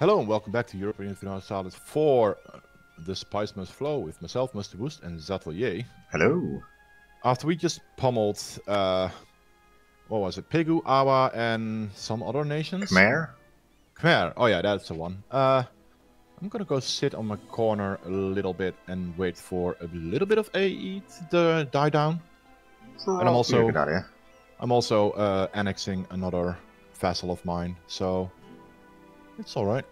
Hello and welcome back to Europa Universalis 4, The Spice Must Flow, with myself, Mr. Boost, and Zatelier. Hello. After we just pummeled, what was it, Pegu, Awa, and some other nations? Khmer. Oh yeah, that's the one. I'm gonna go sit on my corner a little bit and wait for a little bit of AE to die down. And I'm also annexing another vassal of mine, so it's alright.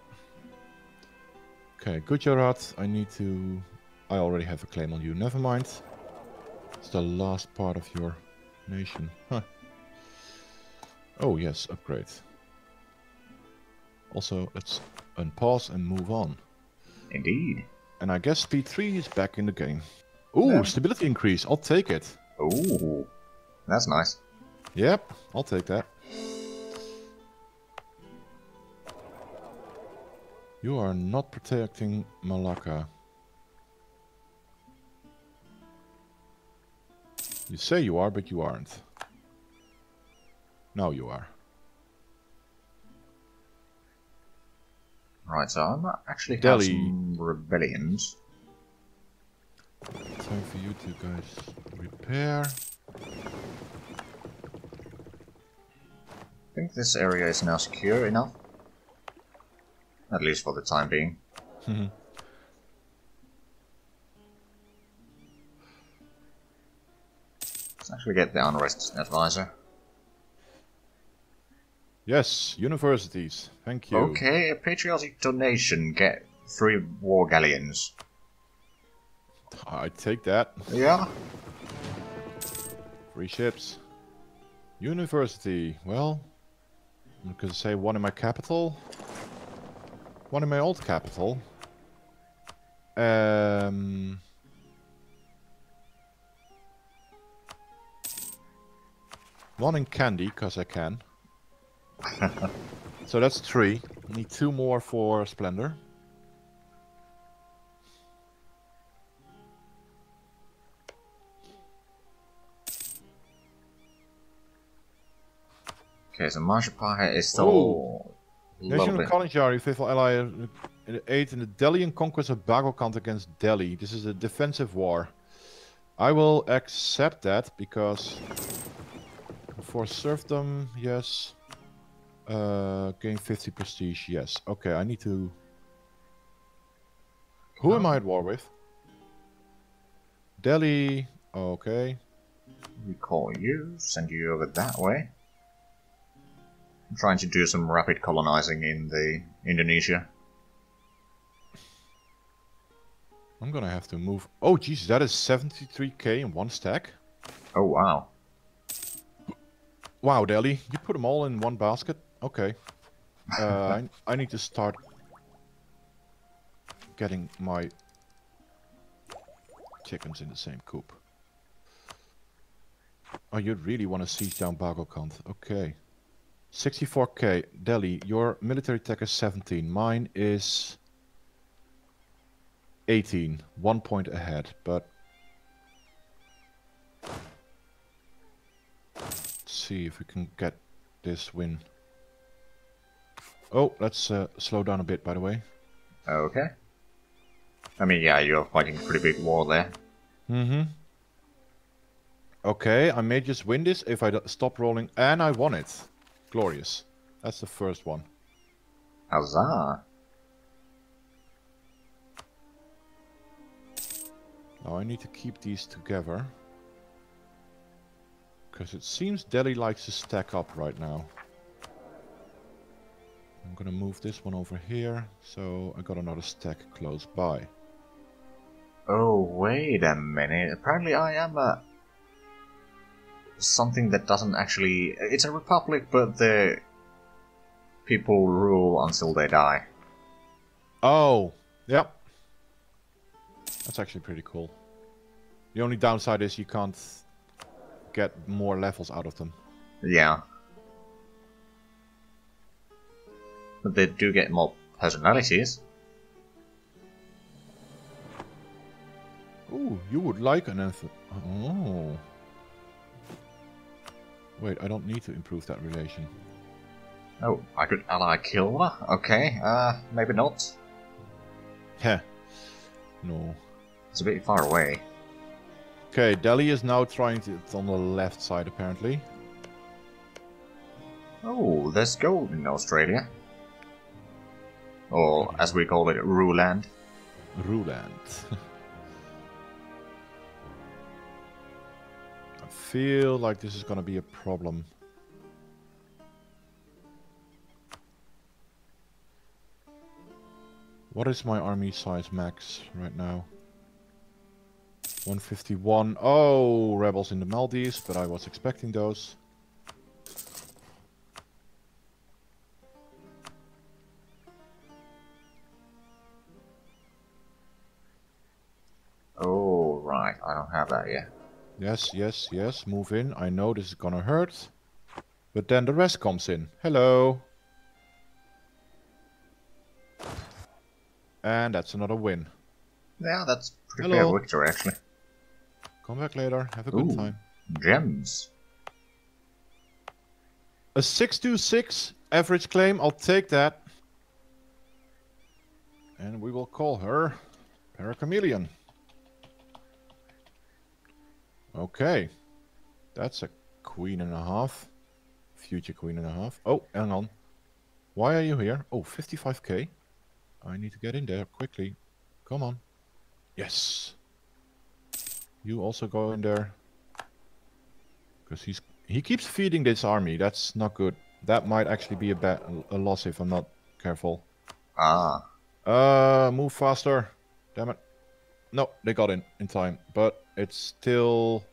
Okay, Gujarat, I already have a claim on you, never mind. It's the last part of your nation. Huh. Oh yes, upgrade. Also, let's unpause and move on. Indeed. And I guess speed 3 is back in the game. Ooh, yeah. Stability increase, I'll take it. Ooh, that's nice. Yep, I'll take that. You are not protecting Malacca. You say you are, but you aren't. Now you are. Right, so I'm actually having some rebellions. Time for you two guys repair. I think this area is now secure enough. At least for the time being. Let's actually get the unrest advisor. Yes, universities. Thank you. Okay, a patriotic donation. Get 3 war galleons. I take that. Yeah. 3 ships. University. Well, I'm gonna say 1 in my capital. 1 in my old capital. One in Candy, because I can. So that's 3. I need 2 more for Splendor. Okay, so Marsha Parhead is still... Ooh. Nation of Kalinjari, faithful ally, aid in the Delhian conquest of Bagalkant against Delhi. This is a defensive war. I will accept that because for serfdom, yes. Gain 50 prestige, yes. Okay, I need to. Who am I at war with? Delhi. Okay. Recall you. Send you over that way. I'm trying to do some rapid colonizing in Indonesia. I'm gonna have to move. Oh, jeez, that is 73k in 1 stack. Oh, wow. Wow, Delhi, you put them all in 1 basket? Okay. I need to start getting my chickens in the same coop. Oh, you really want to siege down Bagalkant? Okay. 64k. Delhi, your military tech is 17. Mine is 18. 1 point ahead, but... Let's see if we can get this win. Oh, let's slow down a bit, by the way. Okay. I mean, yeah, you're fighting a pretty big war there. Mm-hmm. Okay, I may just win this if I stop rolling, and I won it. Glorious. That's the first one. Huzzah! Now I need to keep these together. Because it seems Delhi likes to stack up right now. I'm gonna move this one over here, so I got another stack close by. Oh, wait a minute. Apparently I am a... something that doesn't actually... It's a republic, but the people rule until they die. Oh, yep. That's actually pretty cool. The only downside is you can't get more levels out of them. Yeah. But they do get more personalities. Ooh, you would like an anthem. Oh... Wait, I don't need to improve that relation. Oh, I could ally kill? Okay, maybe not. Heh. No. It's a bit far away. Okay, Delhi is now trying to... It's on the left side, apparently. Oh, there's gold in Australia. Or, as we call it, Ruland. Ruland. I feel like this is gonna be a problem. What is my army size max right now? 151. Oh, rebels in the Maldives, but I was expecting those. Oh, right. I don't have that yet. Yes, yes, yes. Move in. I know this is gonna hurt. But then the rest comes in. Hello. And that's another win. Yeah, that's pretty fair victory, actually. Come back later. Have a good time. Gems. A 626 average claim. I'll take that. And we will call her Para-Chameleon. Okay. That's a queen and a half. Future queen and a half. Oh, hang on. Why are you here? Oh, 55k. I need to get in there quickly. Come on. Yes. You also go in there. Because he keeps feeding this army. That's not good. That might actually be a loss if I'm not careful. Ah. Move faster. Damn it. No, they got in time. But it's still...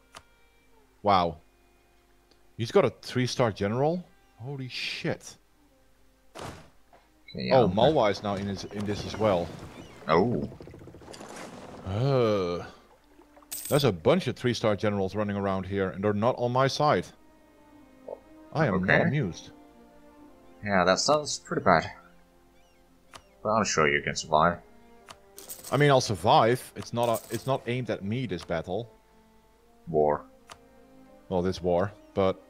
Wow. He's got a 3-star general. Holy shit. Yeah, oh, Malwa is now in this as well. Oh. There's a bunch of 3-star generals running around here, and they're not on my side. I am not amused. Yeah, that sounds pretty bad. But I'm sure you can survive. I mean, I'll survive. It's not aimed at me, this battle. War. Well, this war, but...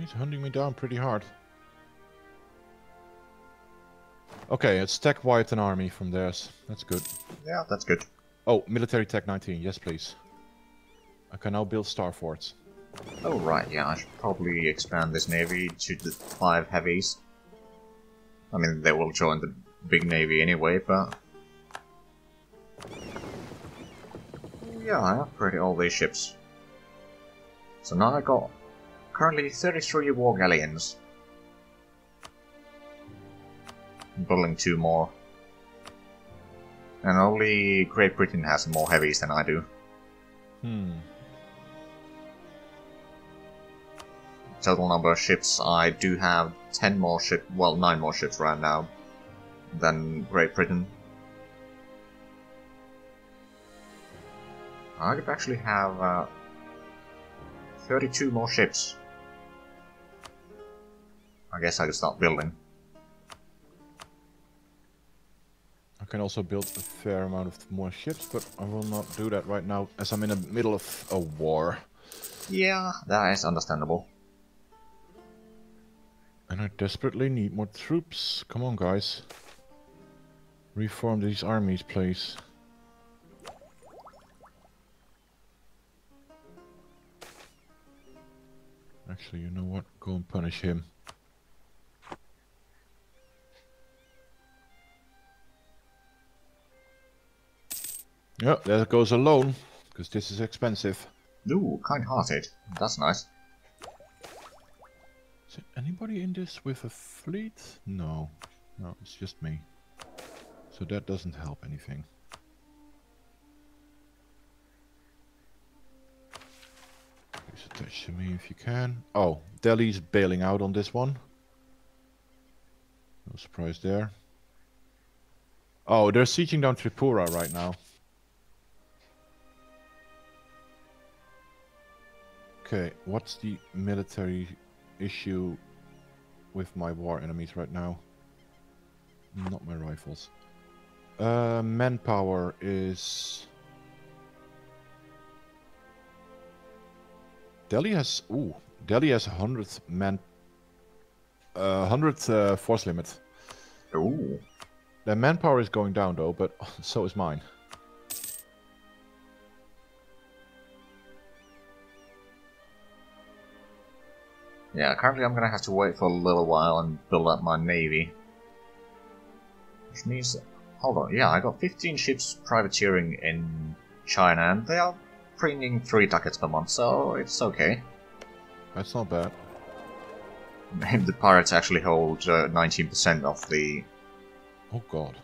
He's hunting me down pretty hard. Okay, it's tech white an army from theirs. That's good. Yeah, that's good. Oh, military tech 19. Yes, please. I can now build star forts. Oh, right. Yeah, I should probably expand this navy to the 5 heavies. I mean, they will join the big navy anyway, but... Yeah, I upgraded all these ships. So now I got... Currently 33 war galleons. I'm building 2 more. And only Great Britain has more heavies than I do. Hmm. Total number of ships, I do have 10 more ships, well 9 more ships right now than Great Britain. I could actually have 32 more ships. I guess I can start building. I can also build a fair amount of more ships, but I will not do that right now as I'm in the middle of a war. Yeah, that is understandable. And I desperately need more troops. Come on, guys. Reform these armies, please. Actually, you know what? Go and punish him. Yeah, there goes alone, because this is expensive. Ooh, kind-hearted. That's nice. Is there anybody in this with a fleet? No. No, it's just me. So that doesn't help anything. Attach to me if you can. Oh, Delhi's bailing out on this one. No surprise there. Oh, they're sieging down Tripura right now. Okay, what's the military issue with my war enemies right now? Not my rifles. Manpower is... Delhi has 100th man, 100th force limit. Ooh. Their manpower is going down though, but so is mine. Yeah, currently I'm gonna have to wait for a little while and build up my navy. Which means, hold on, yeah, I got 15 ships privateering in China, and they are bringing 3 ducats per month, so it's okay. That's not bad. The pirates actually hold 19% of the... Oh god.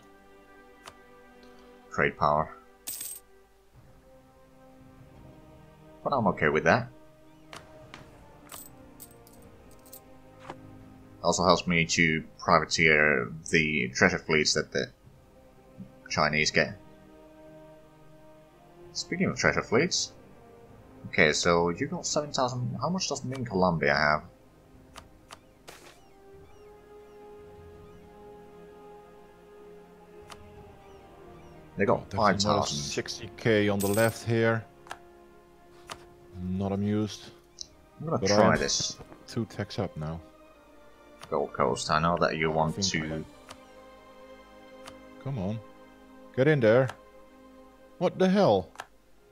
...trade power. But I'm okay with that. Also helps me to privateer the treasure fleets that the Chinese get. Speaking of treasure fleets... Okay, so you got 7,000... How much does Ming Colombia have? They got 5,000. 60k on the left here. Not amused. I'm gonna try this. 2 techs up now. Gold Coast, I know that you want to... Come on. Get in there. What the hell?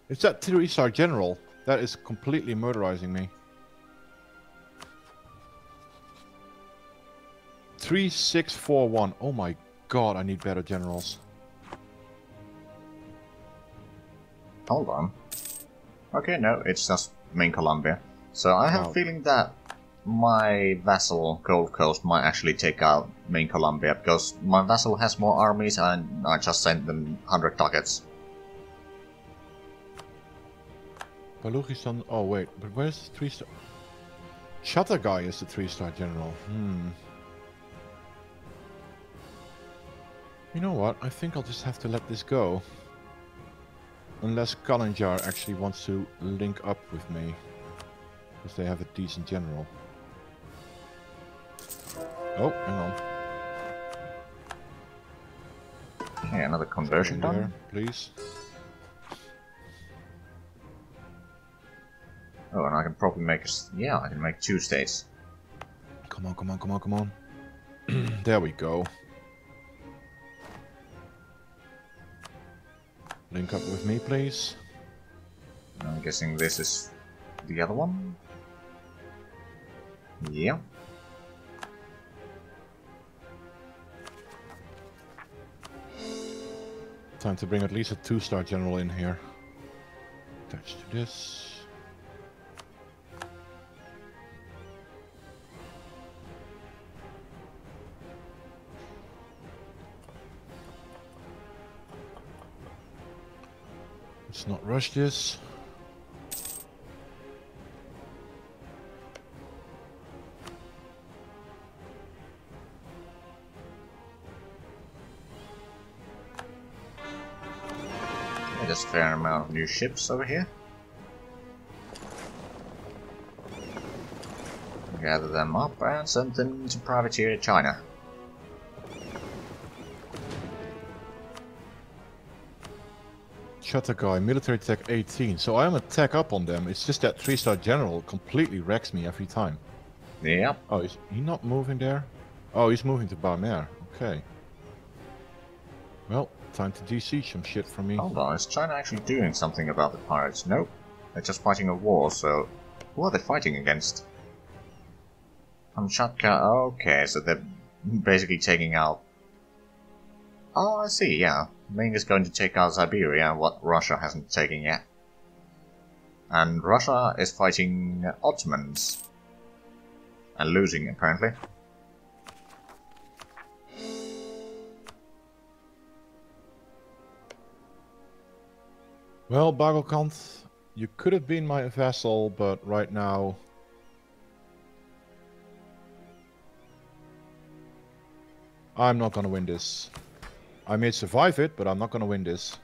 It's that 3-star general. That is completely murderizing me. 3641. Oh my god, I need better generals. Hold on. Okay, no, it's just Ming Colombia. So I have a feeling that my vassal Gold Coast might actually take out Ming Colombia, because my vassal has more armies and I just sent them 100 targets. Baluchistan, oh wait, but where's the 3-star? Chatterguy is the 3-star general. You know what, I think I'll just have to let this go. Unless Kalinjari actually wants to link up with me, because they have a decent general. Oh, hang on. Okay, another conversion done, please. Oh, and I can probably make I can make 2 states. Come on, come on, come on, come on. There we go. Link up with me, please. I'm guessing this is the other one. Yeah. Time to bring at least a 2-star general in here. Attached to this. Let's not rush this. Yeah, there's a fair amount of new ships over here. Gather them up and send them to privateer China. Chatterguy, military tech 18, so I am a tech up on them, it's just that 3-star general completely wrecks me every time. Yeah. Oh, is he not moving there? Oh, he's moving to Khmer, okay. Well, time to de-siege some shit from me. Hold on, is China actually doing something about the pirates? Nope, they're just fighting a war, so... Who are they fighting against? Kamchatka, okay, so they're basically taking out... Oh, I see, yeah. Ming is going to take out Siberia, what Russia hasn't taken yet. And Russia is fighting Ottomans. And losing, apparently. Well, Bagalkant, you could have been my vassal, but right now... I'm not gonna win this. I may survive it, but I'm not gonna win this.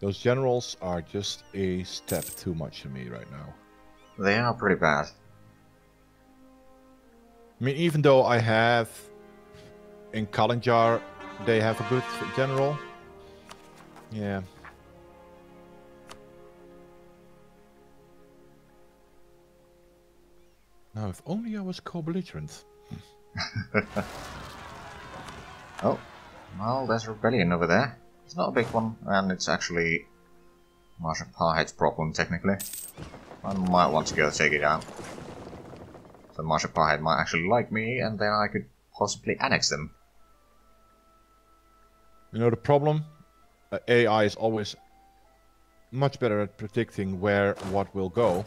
Those generals are just a step too much for me right now. They are pretty bad. I mean, even though I have... In Kalinjari, they have a good general. Yeah. Now, if only I was co-belligerent. Oh, well, there's a rebellion over there. It's not a big one, and it's actually Marsha Parhead's problem, technically. I might want to go take it out. So Marsha Parhead might actually like me, and then I could possibly annex them. You know the problem? AI is always much better at predicting where what will go.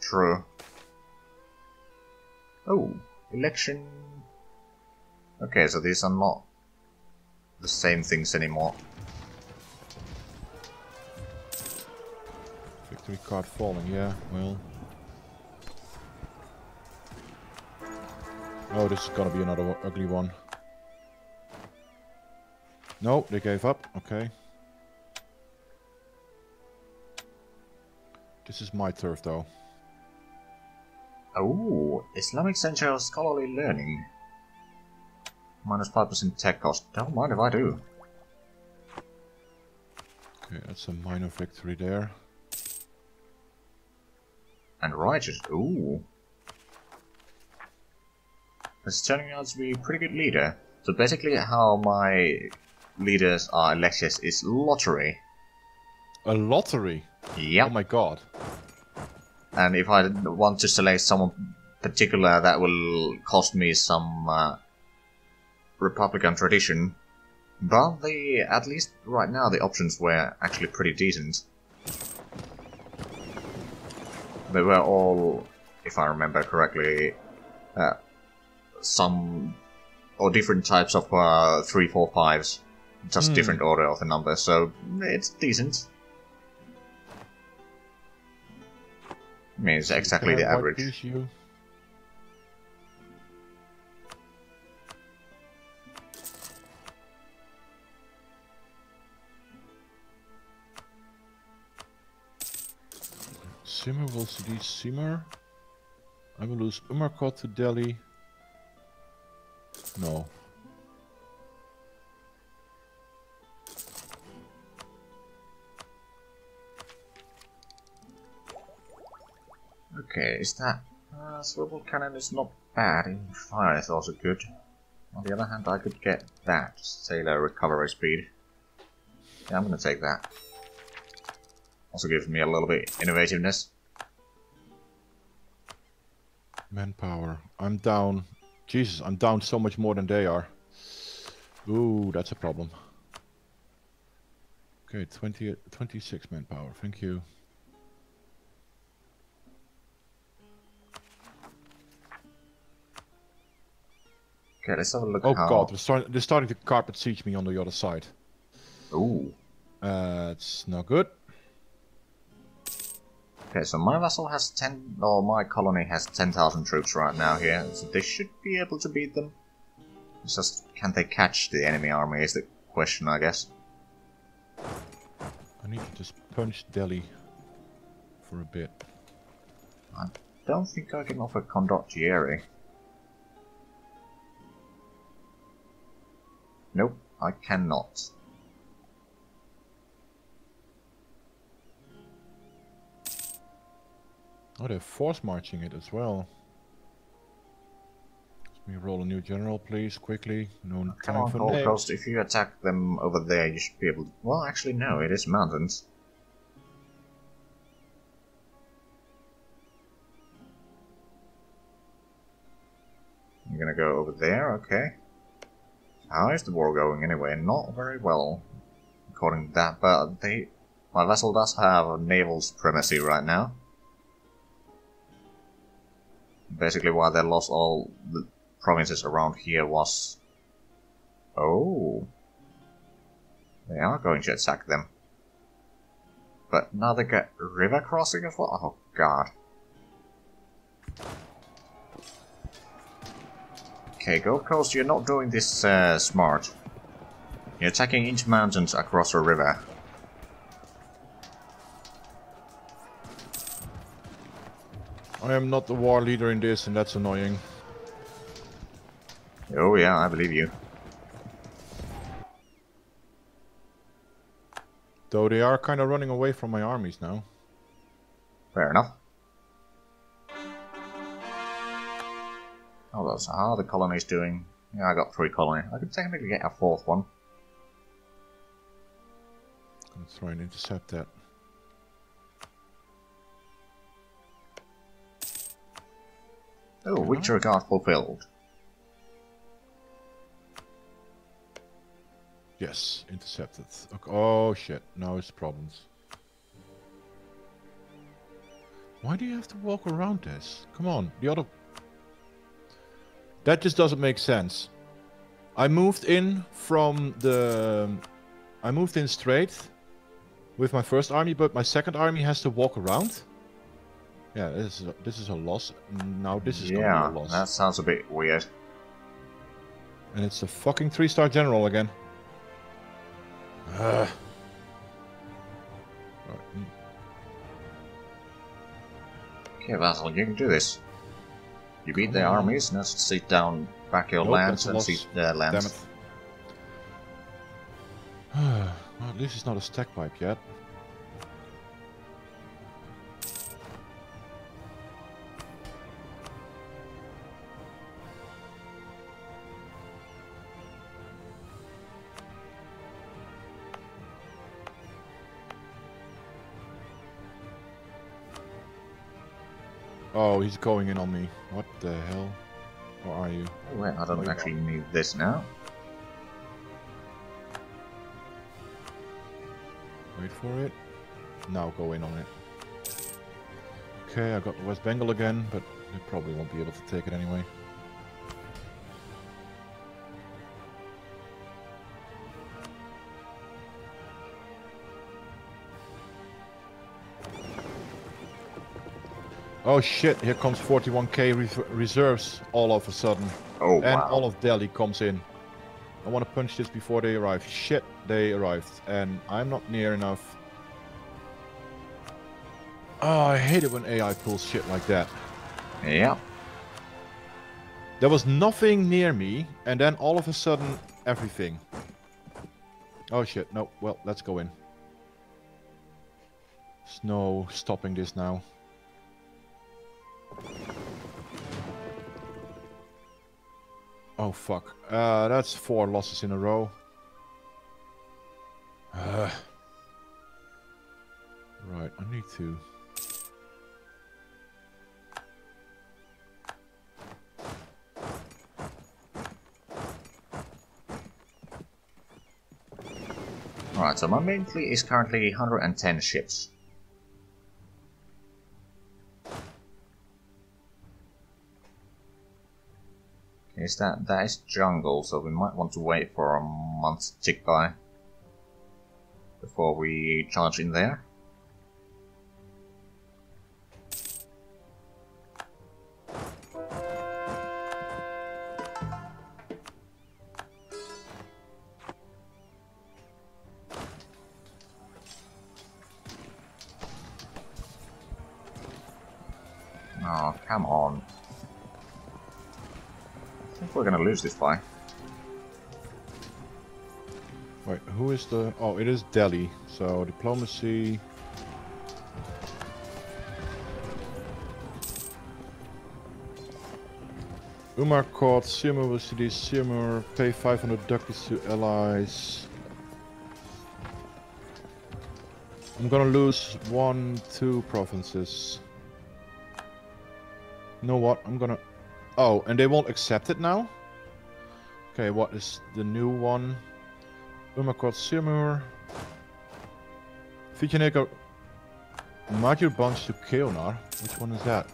True. Oh, election. Okay, so these are not the same things anymore. Victory card falling, yeah, well. Oh, this is gonna be another ugly one. No, they gave up, okay. This is my turf, though. Oh, Islamic Central Scholarly Learning. Minus 5% tech cost. Don't mind if I do. Okay, that's a minor victory there. And Righteous, ooh. It's turning out to be a pretty good leader. So basically how my leaders are Alexis is lottery. A lottery? Yeah. Oh my god. And if I want to select someone particular, that will cost me some Republican tradition. But the, at least right now, the options were actually pretty decent. They were all, if I remember correctly, some or different types of 3, 4, 5s, just different order of the numbers. So it's decent. I mean, it's exactly the average. Issue. Simur will cede Simur. I will lose Umarkot to Delhi. No. Okay, is that... swivel cannon is not bad, even fire is also good. On the other hand, I could get that, sailor recovery speed. Yeah, I'm gonna take that. Also gives me a little bit innovativeness. Manpower, I'm down. Jesus, I'm down so much more than they are. Ooh, that's a problem. Okay, 26 manpower, thank you. Okay, let's have a look. Oh god, they're starting to carpet siege me on the other side. Ooh. It's not good. Okay, so my vessel has 10, or my colony has 10,000 troops right now here, so they should be able to beat them. It's just, can they catch the enemy army is the question, I guess. I need to just punch Delhi for a bit. I don't think I can offer Condottieri. Nope, I cannot. Oh, they're force marching it as well. Let me roll a new general, please, quickly. No time for Gold Coast. If you attack them over there, you should be able to... Well, actually, no, it is mountains. I'm gonna go over there, okay. How is the war going anyway? Not very well, according to that, but they, my vessel does have a naval supremacy right now. Basically why they lost all the provinces around here was... Oh... They are going to attack them. But now they get river crossing as well? Oh god. Okay, Gold Coast, you're not doing this smart. You're attacking into mountains across a river. I am not the war leader in this, and that's annoying. Oh yeah, I believe you. Though they are kind of running away from my armies now. Fair enough. Oh, that's how the colony's doing. Yeah, I got 3 colonies. I could technically get a 4th one. I'm going to try and intercept that. Oh, Victory Regard fulfilled. Yes, intercepted. Okay. Oh shit, now it's problems. Why do you have to walk around this? Come on, the other... That just doesn't make sense. I moved in from the... I moved in straight with my first army, but my second army has to walk around? Yeah, this is a loss. Now this is gonna be a loss. Yeah, that sounds a bit weird. And it's a fucking 3-star general again. Ugh. Okay, Vassal, you can do this. You beat their armies, now sit down back your lands and sit their lands. Damn it. Well, at least it's not a stack wipe yet. Oh, he's going in on me. What the hell? Where are you? Oh, wait, I don't actually need this now. Wait for it. Now go in on it. Okay, I got West Bengal again, but they probably won't be able to take it anyway. Oh shit, here comes 41k reserves all of a sudden. Oh, and all of Delhi comes in. I want to punch this before they arrive. Shit, they arrived. And I'm not near enough. Oh, I hate it when AI pulls shit like that. Yeah. There was nothing near me, and then all of a sudden, everything. Oh shit, no. Well, let's go in. There's no stopping this now. Oh fuck, that's 4 losses in a row. Right, I need to... Alright, so my main fleet is currently 110 ships. Is that is jungle, so we might want to wait for a month to tick by before we charge in there. Oh, come on. We're gonna lose this fight. Wait, who is the... Oh, it is Delhi. So, diplomacy... Umarkot, Simur will see Simur, pay 500 ducats to allies. I'm gonna lose 1-2 provinces. You know what, I'm gonna... Oh, and they won't accept it now? Okay, what is the new one? Umarkot Simur. Vijayanagara Majorbanj to Keonar. Which one is that?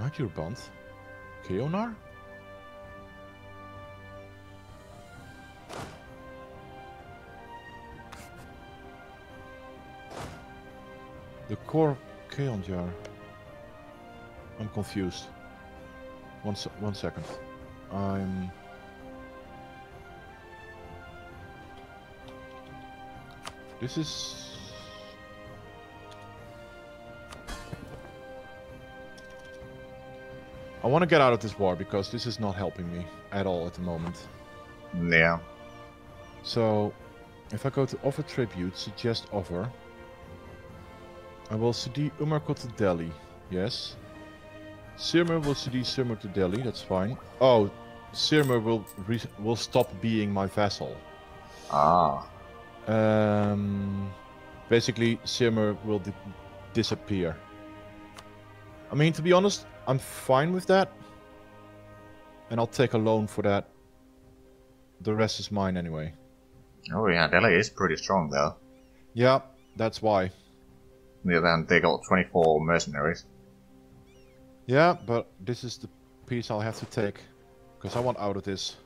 Majorbanj? Keonar? The core... Kalinjari. I'm confused. One second. I'm... This is... I want to get out of this war because this is not helping me at all at the moment. Yeah. So, if I go to offer tribute, suggest offer... I will CD Umarkot to Delhi. Yes. Simur will CD Simur to Delhi. That's fine. Oh, Simur will stop being my vassal. Ah. Basically, Simur will disappear. I mean, to be honest, I'm fine with that. And I'll take a loan for that. The rest is mine anyway. Oh yeah, Delhi is pretty strong though. Yeah, that's why. Yeah, then they got 24 mercenaries. Yeah, but this is the piece I'll have to take. Because I want out of this.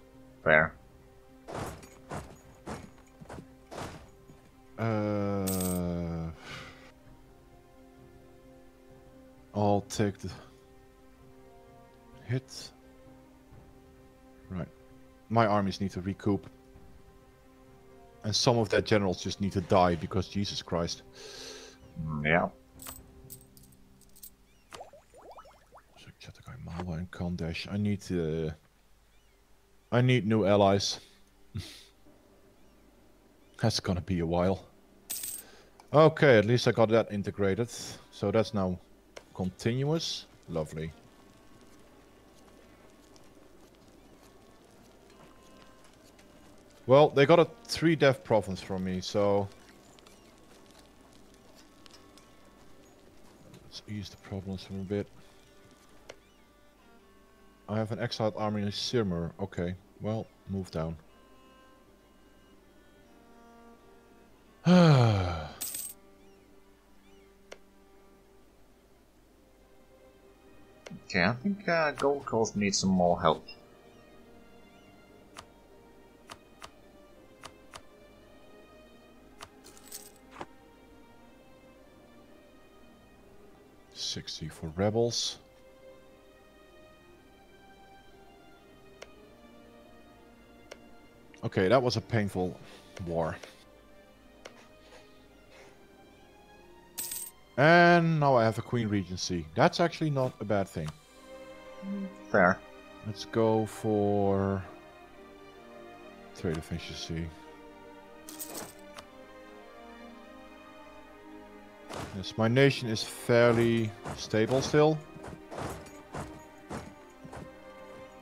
Fair. I'll take the hit. Right. My armies need to recoup. And some of their generals just need to die because Jesus Christ. Yeah. Kamchatka, Malwa and Kandesh. I need new allies. That's gonna be a while. Okay, at least I got that integrated. So that's now continuous. Lovely. Well, they got a 3 death province from me, so let's ease the problems from a bit. I have an exiled army in Simur. Okay, well, move down. Okay, I think Gold Coast needs some more help. For rebels. Okay, that was a painful war. And now I have a Queen Regency. That's actually not a bad thing. Fair. Let's go for trade efficiency. Yes, my nation is fairly stable still.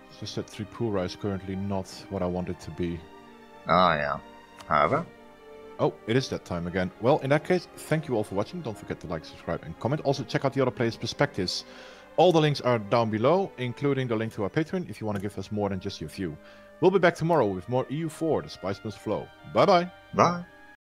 It's just that Tripura is currently not what I want it to be. Ah, yeah. However. Oh, it is that time again. Well, in that case, thank you all for watching. Don't forget to like, subscribe, and comment. Also, check out the other players' perspectives. All the links are down below, including the link to our Patreon if you want to give us more than just your view. We'll be back tomorrow with more EU4, The Spice Must Flow. Bye-bye. Bye.